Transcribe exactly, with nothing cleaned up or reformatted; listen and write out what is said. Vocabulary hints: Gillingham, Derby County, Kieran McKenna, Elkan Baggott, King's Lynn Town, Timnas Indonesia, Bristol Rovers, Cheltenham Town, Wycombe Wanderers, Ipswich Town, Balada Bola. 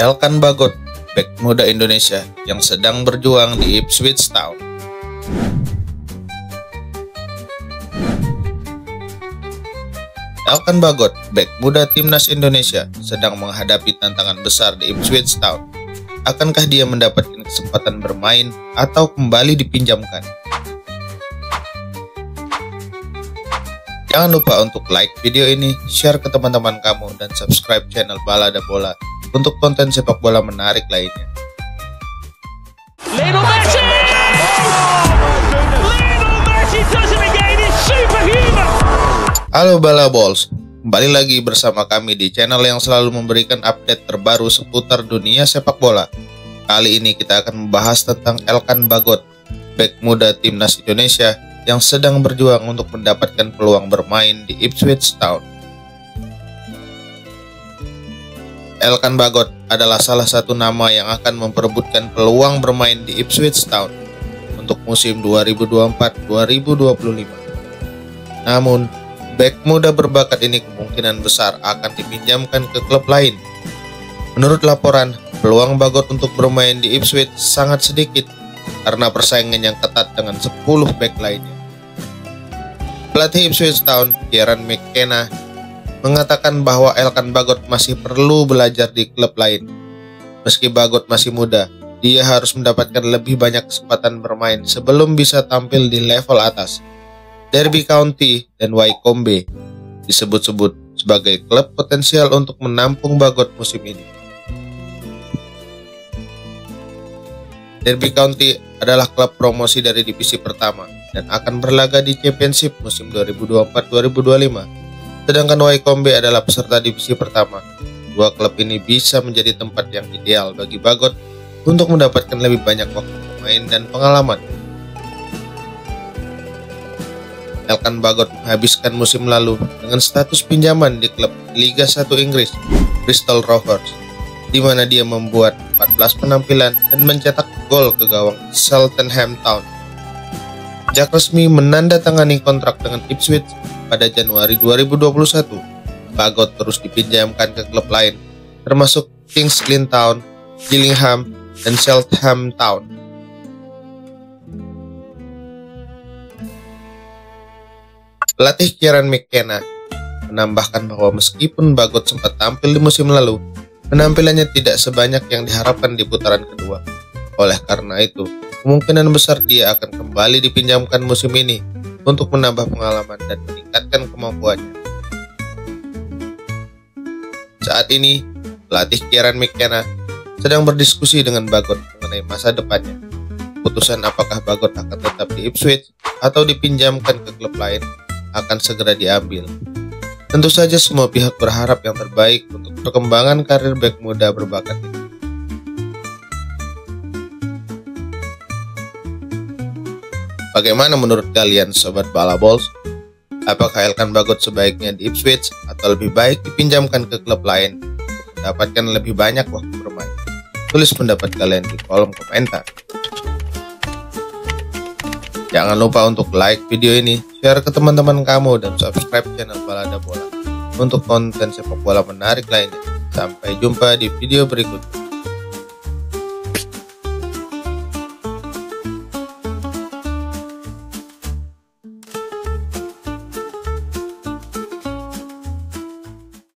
Elkan Baggott, bek muda Indonesia yang sedang berjuang di Ipswich Town. Elkan Baggott, bek muda Timnas Indonesia, sedang menghadapi tantangan besar di Ipswich Town. Akankah dia mendapatkan kesempatan bermain atau kembali dipinjamkan? Jangan lupa untuk like video ini, share ke teman-teman kamu, dan subscribe channel Balada Bola untuk konten sepak bola menarik lainnya. Halo Balada Balls, kembali lagi bersama kami di channel yang selalu memberikan update terbaru seputar dunia sepak bola. Kali ini kita akan membahas tentang Elkan Baggott, bek muda Timnas Indonesia yang sedang berjuang untuk mendapatkan peluang bermain di Ipswich Town. Elkan Baggott adalah salah satu nama yang akan memperebutkan peluang bermain di Ipswich Town untuk musim dua ribu dua puluh empat dua ribu dua puluh lima. Namun, bek muda berbakat ini kemungkinan besar akan dipinjamkan ke klub lain. Menurut laporan, peluang Baggott untuk bermain di Ipswich sangat sedikit karena persaingan yang ketat dengan sepuluh bek lainnya. Pelatih Ipswich Town, Kieran McKenna, mengatakan bahwa Elkan Baggott masih perlu belajar di klub lain. Meski Baggott masih muda, dia harus mendapatkan lebih banyak kesempatan bermain sebelum bisa tampil di level atas. Derby County dan Wycombe disebut-sebut sebagai klub potensial untuk menampung Baggott musim ini. Derby County adalah klub promosi dari divisi pertama dan akan berlaga di Championship musim dua ribu dua puluh empat dua ribu dua puluh lima. Sedangkan Wycombe adalah peserta divisi pertama. Dua klub ini bisa menjadi tempat yang ideal bagi Baggott untuk mendapatkan lebih banyak waktu bermain dan pengalaman. Elkan Baggott menghabiskan musim lalu dengan status pinjaman di klub Liga satu Inggris, Bristol Rovers, di mana dia membuat empat belas penampilan dan mencetak gol ke gawang Cheltenham Town. Sejak resmi menandatangani kontrak dengan Ipswich pada Januari dua ribu dua puluh satu, Baggott terus dipinjamkan ke klub lain, termasuk King's Lynn Town, Gillingham, dan Cheltenham Town. Pelatih Kieran McKenna menambahkan bahwa meskipun Baggott sempat tampil di musim lalu, penampilannya tidak sebanyak yang diharapkan di putaran kedua. Oleh karena itu, kemungkinan besar dia akan kembali dipinjamkan musim ini untuk menambah pengalaman dan meningkatkan kemampuannya. Saat ini, pelatih Kieran McKenna sedang berdiskusi dengan Baggott mengenai masa depannya. Keputusan apakah Baggott akan tetap di Ipswich atau dipinjamkan ke klub lain akan segera diambil. Tentu saja semua pihak berharap yang terbaik untuk perkembangan karir bek muda berbakat ini. Bagaimana menurut kalian Sobat Bala Balls? Apakah Elkan Baggott sebaiknya di Ipswich atau lebih baik dipinjamkan ke klub lain untuk mendapatkan lebih banyak waktu bermain? Tulis pendapat kalian di kolom komentar. Jangan lupa untuk like video ini, share ke teman-teman kamu, dan subscribe channel Balada Bola untuk konten sepak bola menarik lainnya. Sampai jumpa di video berikutnya.